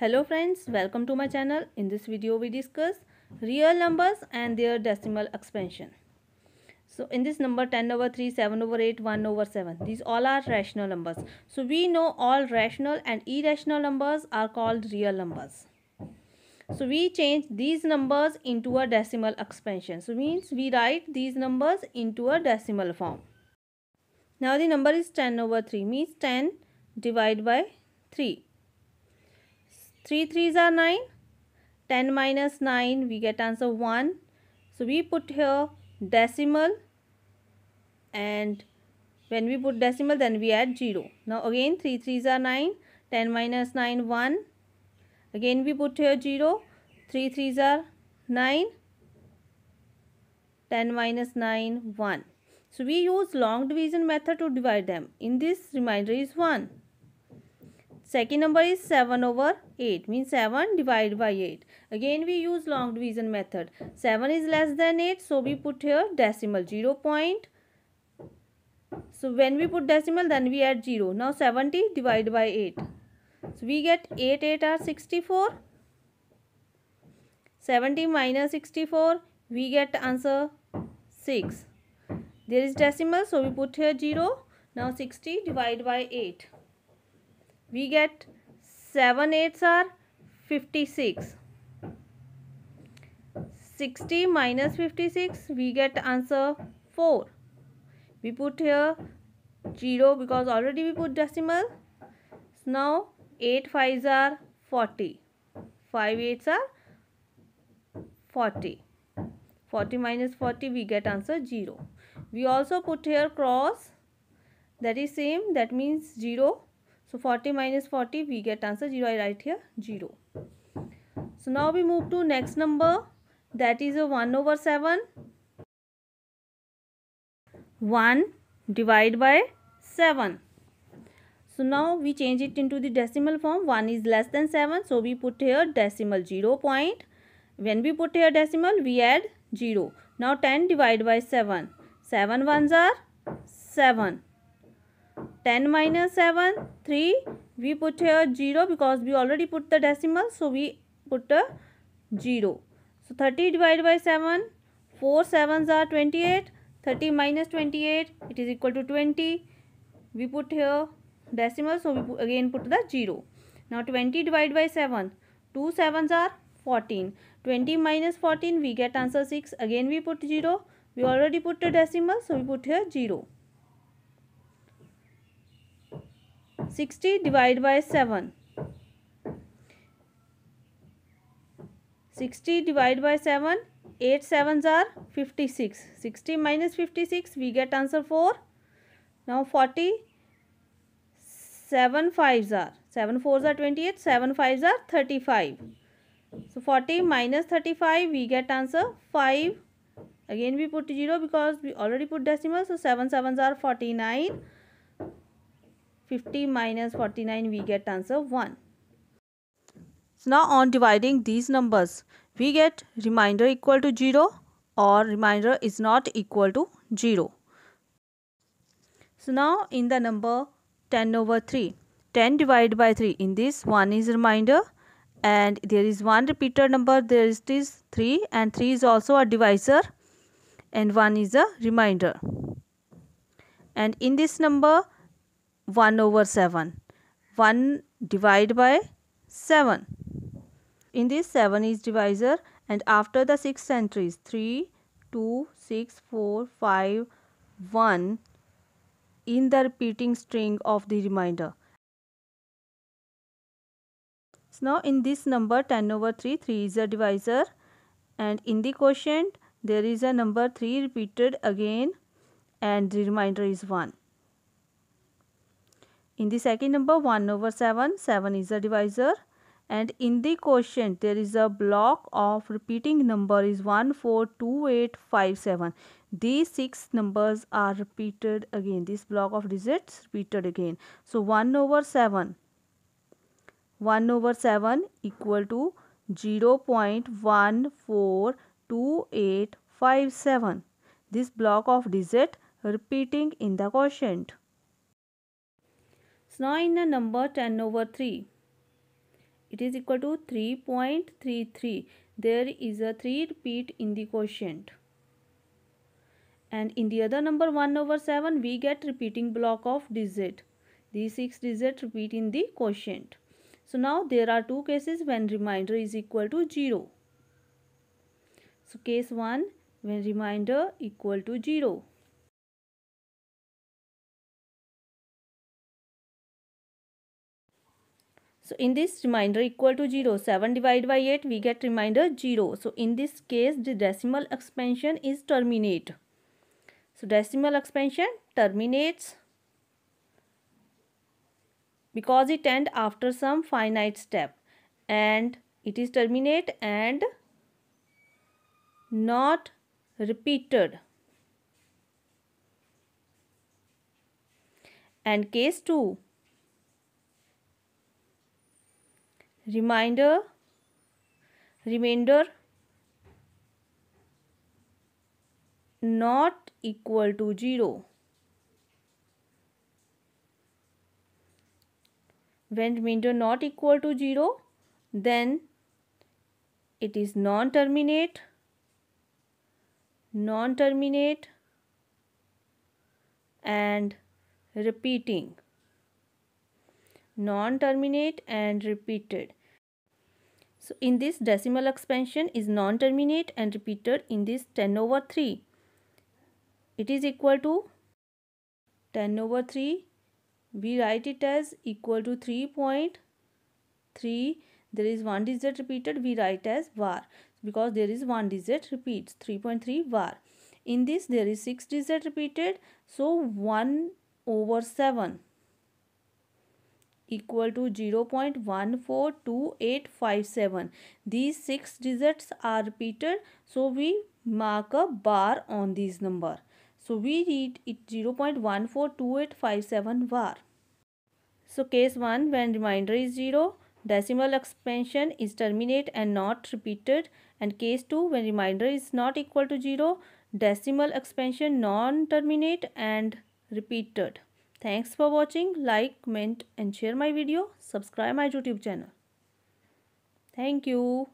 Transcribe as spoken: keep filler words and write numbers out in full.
Hello friends, welcome to my channel. In this video we discuss real numbers and their decimal expansion. So in this number ten over three, seven over eight, one over seven, these all are rational numbers. So we know all rational and irrational numbers are called real numbers. So we change these numbers into a decimal expansion. So means we write these numbers into a decimal form. Now the number is ten over three, means ten divided by three. three threes are nine. ten minus nine, we get answer one. So we put here decimal, and when we put decimal then we add zero. Now again three threes are nine. ten minus nine, one. Again we put here zero. three threes are nine. ten minus nine, one. So we use long division method to divide them. In this, remainder is one. Second number is seven over eight, means seven divided by eight. Again we use long division method. seven is less than eight, so we put here decimal zero point. So when we put decimal then we add zero. Now seventy divided by eight. So we get eight eight are sixty-four. seventy minus sixty-four, we get answer six. There is decimal, so we put here zero. Now sixty divided by eight. We get seven eights are fifty-six. sixty minus fifty-six, we get answer four. We put here zero because already we put decimal. Now eight fives are forty. five eights are forty. forty minus forty, we get answer zero. We also put here cross. That is same. That means zero. So forty minus forty, we get answer zero. I write here zero. So now we move to next number, that is a one over seven. one divided by seven. So now we change it into the decimal form. one is less than seven, so we put here decimal zero point. When we put here decimal, we add zero. Now ten divided by seven. seven ones are seven. ten minus seven, three, we put here zero because we already put the decimal, so we put a zero. So thirty divided by seven, four sevens are twenty-eight, thirty minus twenty-eight, it is equal to twenty. We put here decimal, so we again put the zero. Now twenty divided by seven, two sevens are fourteen, twenty minus fourteen, we get answer six, again we put zero, we already put a decimal, so we put here zero. sixty divided by seven. sixty divided by seven, eight sevens are fifty-six. sixty minus fifty-six, we get answer four. Now forty, seven fives are. seven fours are twenty-eight, seven fives are thirty-five. So forty minus thirty-five, we get answer five. Again we put zero because we already put decimal. So seven sevens are forty-nine. fifty minus forty-nine, we get answer one. So now on dividing these numbers, we get remainder equal to zero or remainder is not equal to zero. So now in the number ten over three, ten divided by three, in this one is remainder and there is one repeated number, there is this three, and three is also a divisor and one is a remainder. And in this number one over seven, one divided by seven. In this seven is divisor and after the six entries three, two, six, four, five, one in the repeating string of the remainder. So now in this number ten over three, three is a divisor and in the quotient there is a number three repeated again and the remainder is one. In the second number one over seven, seven is a divisor and in the quotient there is a block of repeating number is one, four, two, eight, five, seven. These six numbers are repeated again. This block of digits repeated again. So one over seven. one over seven equal to zero point one four two eight five seven. This block of digit repeating in the quotient. Now in a number ten over three, It is equal to three point three three. There is a three repeat in the quotient. And in the other number one over seven, we get repeating block of digit. These six digits repeat in the quotient. So now there are two cases when remainder is equal to zero. So case one, when remainder equal to zero. So in this remainder equal to zero, seven divided by eight, we get remainder zero. So in this case, the decimal expansion is terminate. So decimal expansion terminates because it ends after some finite step, and it is terminate and not repeated. And case two, remainder remainder not equal to zero. When remainder not equal to zero, then it is non-terminate, non-terminate and repeating, non-terminate and repeated. So in this decimal expansion is non-terminate and repeated in this ten over three. It is equal to ten over three. We write it as equal to three point three. There is one digit repeated. We write as var because there is one digit repeats. three point three var. In this there is six digit repeated. So one over seven equal to zero point one four two eight five seven. These six digits are repeated, so we mark a bar on this number. So we read it zero point one four two eight five seven var. So case one, when remainder is zero, decimal expansion is terminate and not repeated. And case two, when remainder is not equal to zero, decimal expansion non-terminate and repeated. Thanks for watching. Like, comment and share my video. Subscribe my YouTube channel. Thank you.